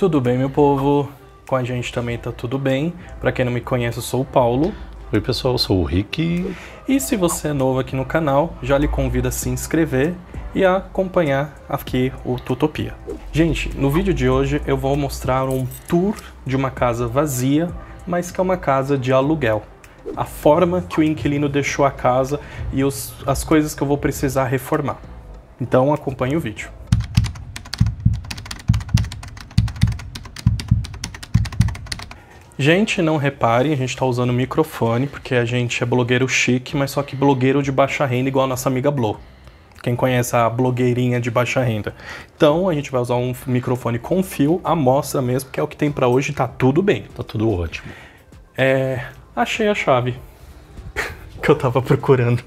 Tudo bem, meu povo? Com a gente também tá tudo bem. Pra quem não me conhece, eu sou o Paulo. Oi, pessoal, eu sou o Rick. E se você é novo aqui no canal, já lhe convido a se inscrever e a acompanhar aqui o Tutopia. Gente, no vídeo de hoje eu vou mostrar um tour de uma casa vazia, mas que é uma casa de aluguel. A forma que o inquilino deixou a casa e as coisas que eu vou precisar reformar. Então acompanhe o vídeo. Gente, não reparem, a gente tá usando o microfone porque a gente é blogueiro chique, mas só que blogueiro de baixa renda igual a nossa amiga Blo. Quem conhece a blogueirinha de baixa renda. Então a gente vai usar um microfone com fio, amostra mesmo, que é o que tem pra hoje, tá tudo bem. Tá tudo ótimo. Achei a chave que eu tava procurando.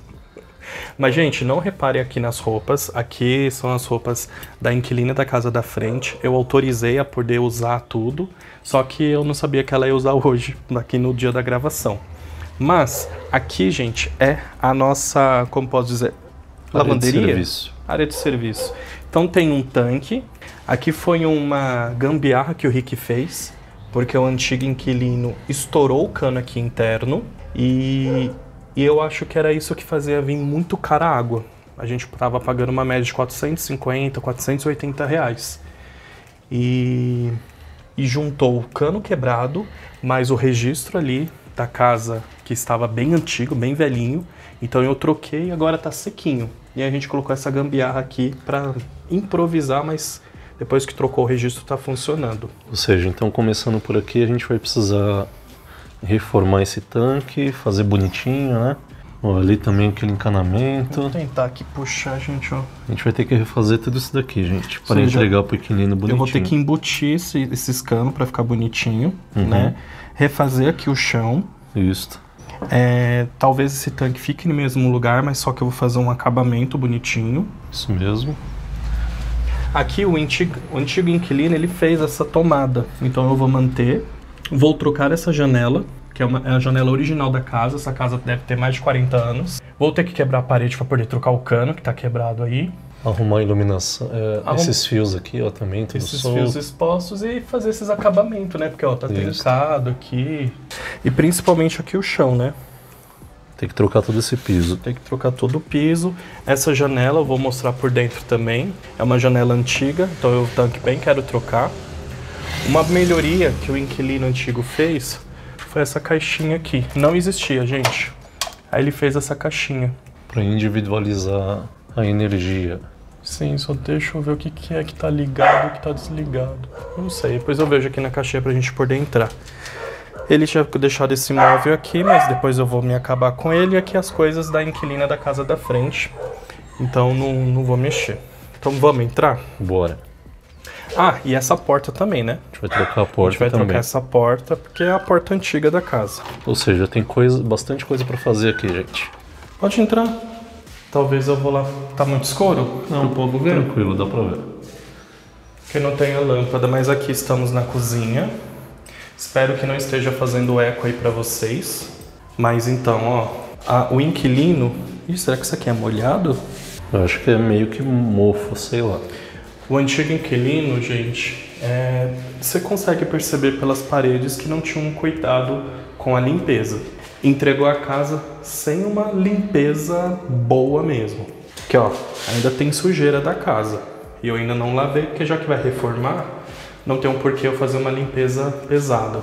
Mas, gente, não reparem aqui nas roupas. Aqui são as roupas da inquilina da casa da frente. Eu autorizei a poder usar tudo, só que eu não sabia que ela ia usar hoje, aqui no dia da gravação. Mas aqui, gente, é a nossa, como posso dizer, lavanderia? Área de serviço. Então tem um tanque. Aqui foi uma gambiarra que o Rick fez, porque o antigo inquilino estourou o cano aqui interno e eu acho que era isso que fazia vir muito cara a água. A gente estava pagando uma média de 450, 480 reais. E juntou o cano quebrado, mais o registro ali da casa que estava bem antigo, bem velhinho. Então eu troquei e agora tá sequinho. E a gente colocou essa gambiarra aqui para improvisar, mas depois que trocou o registro tá funcionando. Ou seja, então começando por aqui, a gente vai precisar reformar esse tanque, fazer bonitinho, né? Ó, ali também aquele encanamento. Vou tentar aqui puxar, gente, ó. A gente vai ter que refazer tudo isso daqui, gente, para entregar pro inquilino bonitinho. Eu vou ter que embutir esses canos para ficar bonitinho, né? Refazer aqui o chão. Isso. Talvez esse tanque fique no mesmo lugar, mas só que eu vou fazer um acabamento bonitinho. Isso mesmo. Aqui o antigo inquilino, ele fez essa tomada, então eu vou manter. Vou trocar essa janela, que é a janela original da casa. Essa casa deve ter mais de 40 anos. Vou ter que quebrar a parede para poder trocar o cano, que tá quebrado aí. Arrumar a iluminação, esses fios aqui, ó, também. Esses fios expostos e fazer esses acabamentos, né? Porque, ó, tá trincado aqui. E principalmente aqui o chão, né? Tem que trocar todo esse piso. Tem que trocar todo o piso. Essa janela eu vou mostrar por dentro também. É uma janela antiga, então eu também quero trocar. Uma melhoria que o inquilino antigo fez foi essa caixinha aqui. Não existia, gente. Aí ele fez essa caixinha. Para individualizar a energia. Sim, só deixa eu ver o que é que tá ligado e o que tá desligado. Não sei, depois eu vejo aqui na caixinha pra gente poder entrar. Ele tinha deixado esse móvel aqui, mas depois eu vou me acabar com ele. E aqui as coisas da inquilina da casa da frente. Então não vou mexer. Então vamos entrar? Bora. Ah, e essa porta também, né? A gente vai trocar a porta também. A gente vai trocar essa porta, porque é a porta antiga da casa. Ou seja, tem bastante coisa pra fazer aqui, gente. Pode entrar. Talvez eu vou lá... Tá muito escuro? Não, povo ver. Tranquilo, dá pra ver. Porque não tem a lâmpada, mas aqui estamos na cozinha. Espero que não esteja fazendo eco aí pra vocês. Mas então, ó... o inquilino... Ih, será que isso aqui é molhado? Eu acho que é meio que mofo, sei lá. O antigo inquilino, gente, você consegue perceber pelas paredes que não tinha um cuidado com a limpeza. Entregou a casa sem uma limpeza boa mesmo. Aqui, ó, ainda tem sujeira da casa. E eu ainda não lavei, porque já que vai reformar, não tem um porquê eu fazer uma limpeza pesada.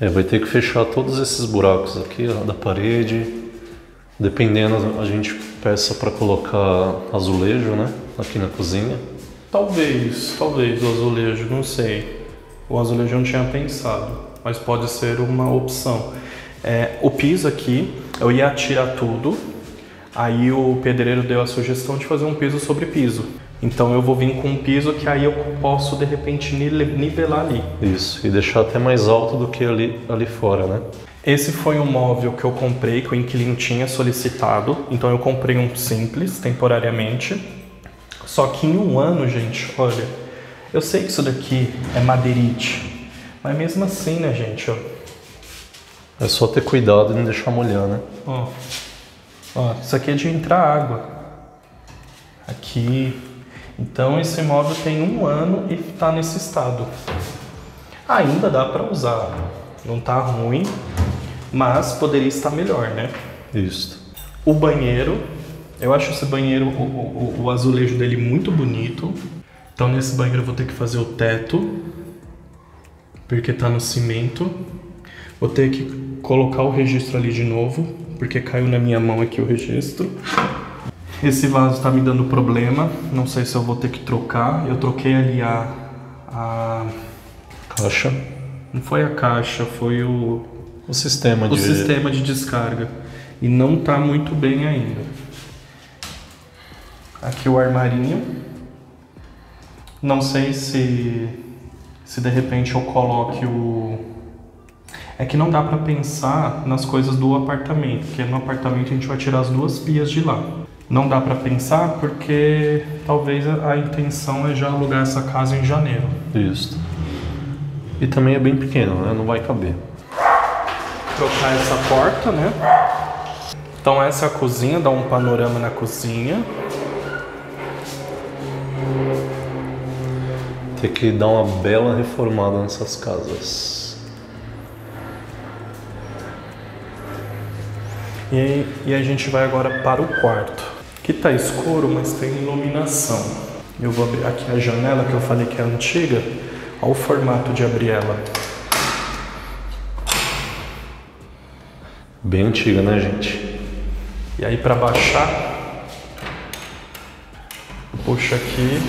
Vai ter que fechar todos esses buracos aqui, ó, da parede. Dependendo, a gente peça para colocar azulejo, né, aqui na cozinha. Talvez o azulejo, não sei. O azulejo eu não tinha pensado, mas pode ser uma opção. O piso aqui, eu ia tirar tudo, aí o pedreiro deu a sugestão de fazer um piso sobre piso. Então eu vou vir com um piso que aí eu posso, de repente, nivelar ali. Isso, e deixar até mais alto do que ali fora, né? Esse foi um móvel que eu comprei, que o inquilino tinha solicitado. Então eu comprei um simples, temporariamente. Só que em um ano, gente, olha, eu sei que isso daqui é madeirite, mas mesmo assim, né, gente, ó. É só ter cuidado e não deixar molhar, né? Ó, isso aqui é de entrar água. Aqui. Então esse móvel tem um ano e tá nesse estado. ainda dá para usar. Não tá ruim, mas poderia estar melhor, né? Isso. O banheiro, eu acho esse banheiro, o azulejo dele muito bonito. Então nesse banheiro eu vou ter que fazer o teto, porque tá no cimento. Vou ter que colocar o registro ali de novo, porque caiu na minha mão aqui o registro. Esse vaso tá me dando problema, não sei se eu vou ter que trocar. Eu troquei ali a caixa. Não foi a caixa, foi o sistema de... O sistema de descarga. E não tá muito bem ainda. Aqui o armarinho. Não sei se de repente eu coloque o... É que não dá pra pensar nas coisas do apartamento, porque no apartamento a gente vai tirar as duas pias de lá. Não dá pra pensar porque talvez a intenção é já alugar essa casa em janeiro. Isso. E também é bem pequeno, né? Não vai caber. Trocar essa porta, né? Então essa é a cozinha, dá um panorama na cozinha. Tem que dar uma bela reformada nessas casas. E a gente vai agora para o quarto. Aqui tá escuro, mas tem iluminação. Eu vou abrir aqui a janela que eu falei que é antiga. Olha o formato de abrir ela. Bem antiga, né, gente? E aí para baixar, puxa aqui.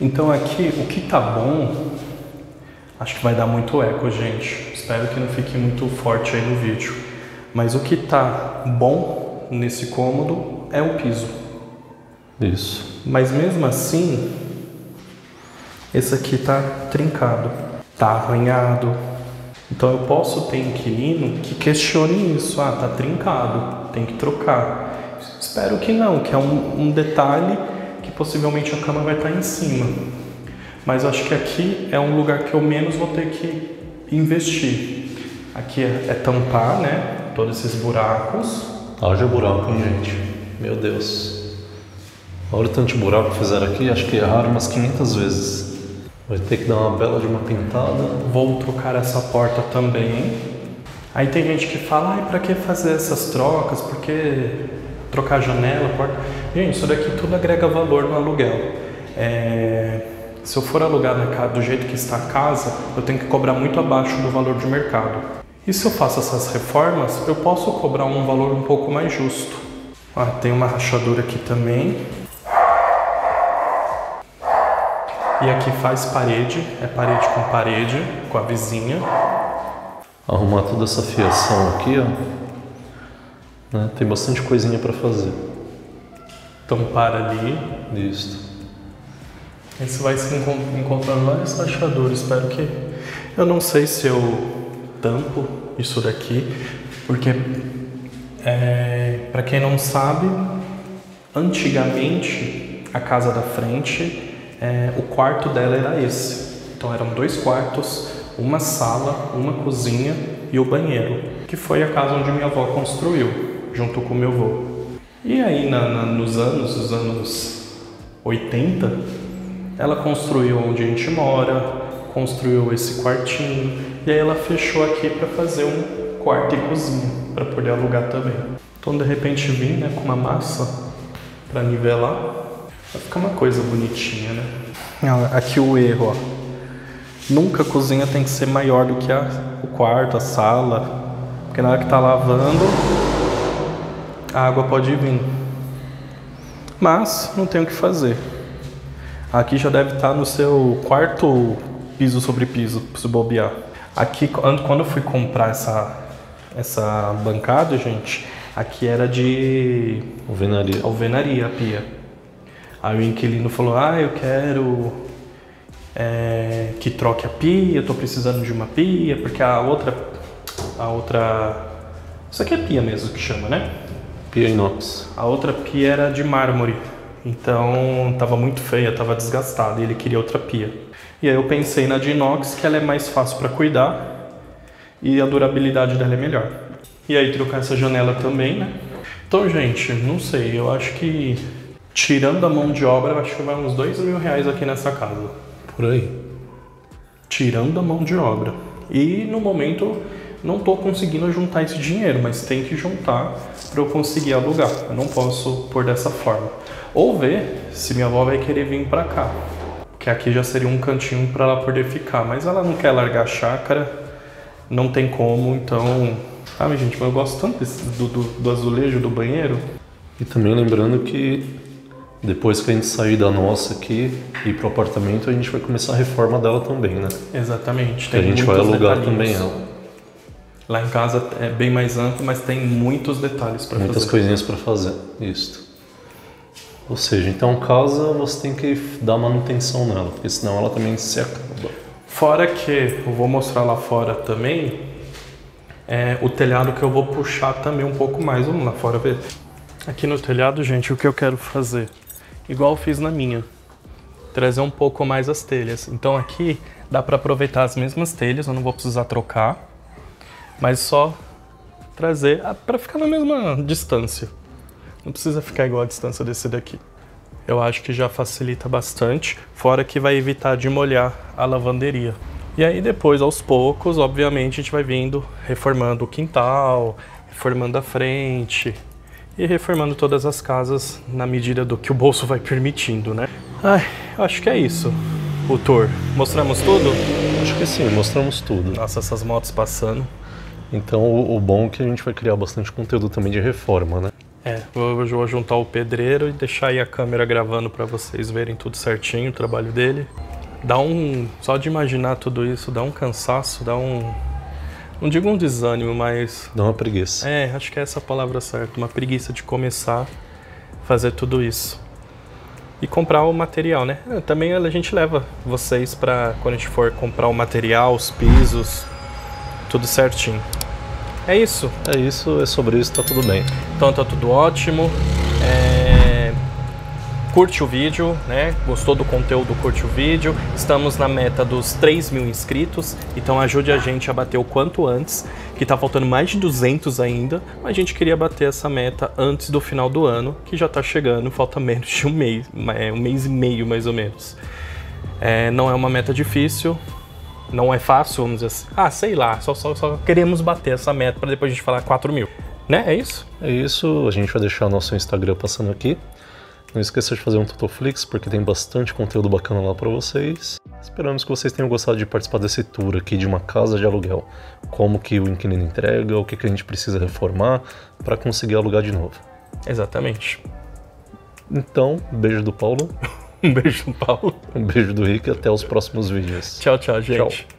Então aqui, o que tá bom, acho que vai dar muito eco, gente. Espero que não fique muito forte aí no vídeo. Mas o que tá bom nesse cômodo é o piso. Isso. Mas mesmo assim, esse aqui tá trincado, tá arranhado. Então eu posso ter inquilino que questione isso. Ah, tá trincado, tem que trocar. Espero que não, que é um detalhe que possivelmente a cama vai estar em cima. Mas eu acho que aqui é um lugar que eu menos vou ter que investir. Aqui é tampar, né, todos esses buracos. Haja buraco, hein, gente? Meu Deus. Olha o tanto de buraco que fizeram aqui. Acho que erraram umas 500 vezes. Vai ter que dar uma bela de uma pintada. Vou trocar essa porta também. Aí tem gente que fala, ai, pra que fazer essas trocas? Por que trocar a janela, a porta? Gente, isso daqui tudo agrega valor no aluguel. Se eu for alugar do jeito que está a casa, eu tenho que cobrar muito abaixo do valor de mercado. E se eu faço essas reformas, eu posso cobrar um valor um pouco mais justo. Ah, tem uma rachadura aqui também. E aqui faz parede, é parede, com a vizinha. Arrumar toda essa fiação aqui, ó. Né? Tem bastante coisinha para fazer. Então para ali. Isso. Aí você vai se encontrando várias rachaduras, espero que... Eu não sei se eu... tampo isso daqui, porque para quem não sabe, antigamente a casa da frente, o quarto dela era esse. Então eram 2 quartos, uma sala, uma cozinha e o banheiro, que foi a casa onde minha avó construiu junto com meu avô. E aí nos anos 80 ela construiu onde a gente mora, construiu esse quartinho. E aí ela fechou aqui para fazer um quarto e cozinha, para poder alugar também. Então de repente vim, né, com uma massa para nivelar. Vai ficar uma coisa bonitinha, né? Aqui o erro, ó. Nunca a cozinha tem que ser maior do que o quarto, a sala. Porque na hora que tá lavando, a água pode vir. Mas não tem o que fazer. Aqui já deve estar no seu quarto piso sobre piso, se bobear. Aqui, quando eu fui comprar essa bancada, gente, aqui era de alvenaria a pia. Aí o inquilino falou, ah, eu quero que troque a pia, eu tô precisando de uma pia, porque a outra... Isso aqui é pia mesmo que chama, né? Pia inox. A outra pia era de mármore, então tava muito feia, tava desgastada, e ele queria outra pia. E aí eu pensei na de inox, que ela é mais fácil para cuidar e a durabilidade dela é melhor. E aí trocar essa janela também, né? Então, gente, não sei, eu acho que tirando a mão de obra, eu acho que vai uns 2.000 reais aqui nessa casa, por aí. Tirando a mão de obra. E no momento não tô conseguindo juntar esse dinheiro, mas tem que juntar para eu conseguir alugar. Eu não posso pôr dessa forma. Ou ver se minha avó vai querer vir para cá, que aqui já seria um cantinho para ela poder ficar, mas ela não quer largar a chácara, não tem como, então... Ah, gente, mas eu gosto tanto desse, do azulejo do banheiro. E também lembrando que depois que a gente sair da nossa aqui e ir pro apartamento, a gente vai começar a reforma dela também, né? Exatamente. Tem a gente vai alugar também ela. Lá em casa é bem mais amplo, mas tem muitos detalhes para fazer. Muitas coisinhas para fazer, isso. Ou seja, então casa você tem que dar manutenção nela, porque senão ela também se acaba. Fora que eu vou mostrar lá fora também, o telhado que eu vou puxar também um pouco mais. Vamos lá fora ver. Aqui no telhado, gente, o que eu quero fazer? Igual eu fiz na minha. Trazer um pouco mais as telhas. Então aqui dá para aproveitar as mesmas telhas, eu não vou precisar trocar. Mas só trazer para ficar na mesma distância. Não precisa ficar igual a distância desse daqui. Eu acho que já facilita bastante, fora que vai evitar de molhar a lavanderia. E aí depois, aos poucos, obviamente, a gente vai vindo reformando o quintal, reformando a frente e reformando todas as casas na medida do que o bolso vai permitindo, né? Ai, acho que é isso o tour. Mostramos tudo? Acho que sim, mostramos tudo. Nossa, essas motos passando. Então o bom é que a gente vai criar bastante conteúdo também de reforma, né? Vou juntar o pedreiro e deixar aí a câmera gravando para vocês verem tudo certinho, o trabalho dele. Só de imaginar tudo isso, dá um cansaço, dá um... Não digo um desânimo, mas... Dá uma preguiça. Acho que é essa a palavra certa, uma preguiça de começar a fazer tudo isso. E comprar o material, né? Também a gente leva vocês para quando a gente for comprar o material, os pisos, tudo certinho. É isso? É isso, é sobre isso, tá tudo bem. Então tá tudo ótimo. Curte o vídeo, né? Gostou do conteúdo, curte o vídeo. Estamos na meta dos 3.000 inscritos, então ajude a gente a bater o quanto antes, que tá faltando mais de 200 ainda, mas a gente queria bater essa meta antes do final do ano, que já tá chegando, falta menos de um mês e meio mais ou menos. Não é uma meta difícil. Não é fácil, vamos dizer assim. Ah, sei lá, só queremos bater essa meta para depois a gente falar 4.000. Né? É isso? É isso. A gente vai deixar nosso Instagram passando aqui. Não esqueça de fazer um Totoflix, porque tem bastante conteúdo bacana lá para vocês. Esperamos que vocês tenham gostado de participar desse tour aqui de uma casa de aluguel. Como que o inquilino entrega, o que que a gente precisa reformar para conseguir alugar de novo. Exatamente. Então, beijo do Paulo. Um beijo do Paulo. Um beijo do Rick e até os próximos vídeos. Tchau, tchau, gente. Tchau.